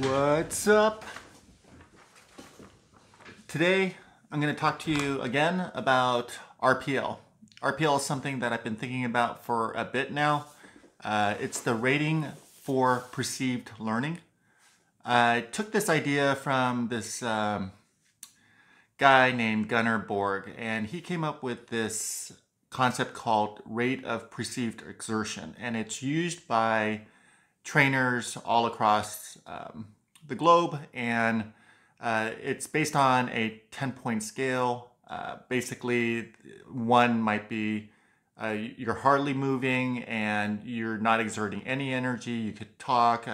What's up? Today I'm going to talk to you again about RPL. RPL is something that I've been thinking about for a bit now. It's the rating for perceived learning. I took this idea from this guy named Gunnar Borg, and he came up with this concept called rate of perceived exertion, and it's used by trainers all across the globe, and it's based on a 10-point scale. Basically, one might be you're hardly moving and you're not exerting any energy. You could talk.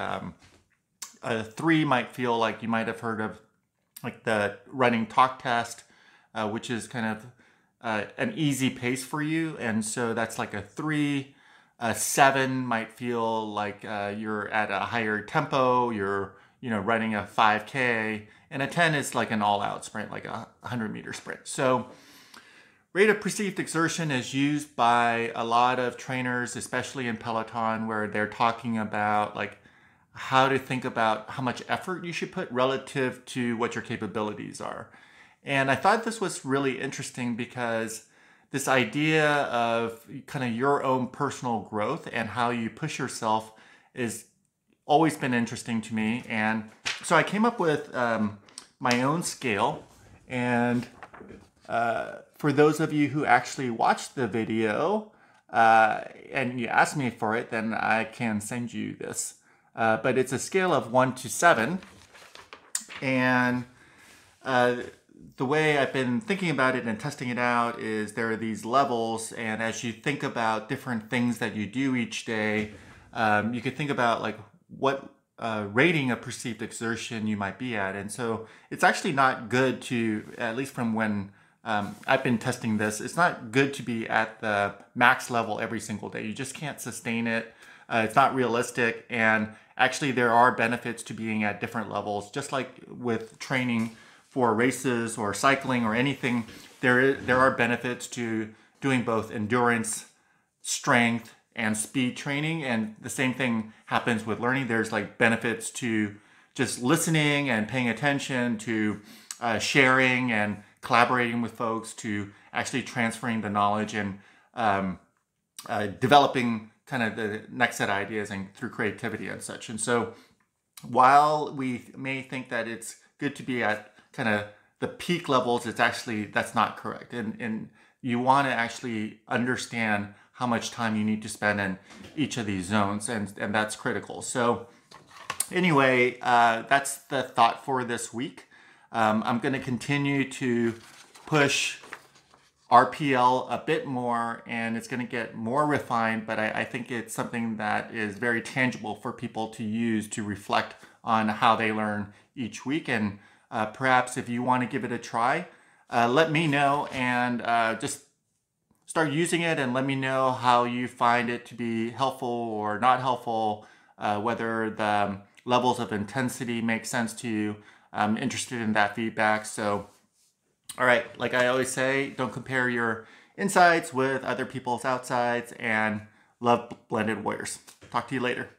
Three might feel like you might have heard of, like, the running talk test, which is kind of an easy pace for you, and so that's like a 3. A 7 might feel like you're at a higher tempo, you're running a 5K, and a 10 is like an all-out sprint, like a 100-meter sprint. So rate of perceived exertion is used by a lot of trainers, especially in Peloton, where they're talking about like how to think about how much effort you should put relative to what your capabilities are. And I thought this was really interesting because this idea of kind of your own personal growth and how you push yourself is always been interesting to me. And so I came up with my own scale. And for those of you who actually watched the video and you asked me for it, then I can send you this. But it's a scale of 1 to 7. And the way I've been thinking about it and testing it out is there are these levels, and as you think about different things that you do each day, you could think about like what rating of perceived exertion you might be at. And so it's actually not good to, at least from when I've been testing this, it's not good to be at the max level every single day. You just can't sustain it. It's not realistic. And actually there are benefits to being at different levels, just like with training for races or cycling or anything. There are benefits to doing both endurance, strength, and speed training. And the same thing happens with learning. There's like benefits to just listening and paying attention, to sharing and collaborating with folks, to actually transferring the knowledge and developing kind of the next set of ideas and through creativity and such. And so while we may think that it's good to be at kind of the peak levels, it's actually, that's not correct. And you want to actually understand how much time you need to spend in each of these zones, and that's critical. So anyway, that's the thought for this week. I'm going to continue to push RPL a bit more, and it's going to get more refined, but I think it's something that is very tangible for people to use to reflect on how they learn each week. And perhaps if you want to give it a try, let me know, and just start using it and let me know how you find it to be helpful or not helpful, whether the levels of intensity make sense to you. I'm interested in that feedback. So, all right, like I always say, don't compare your insides with other people's outsides, and love blended warriors. Talk to you later.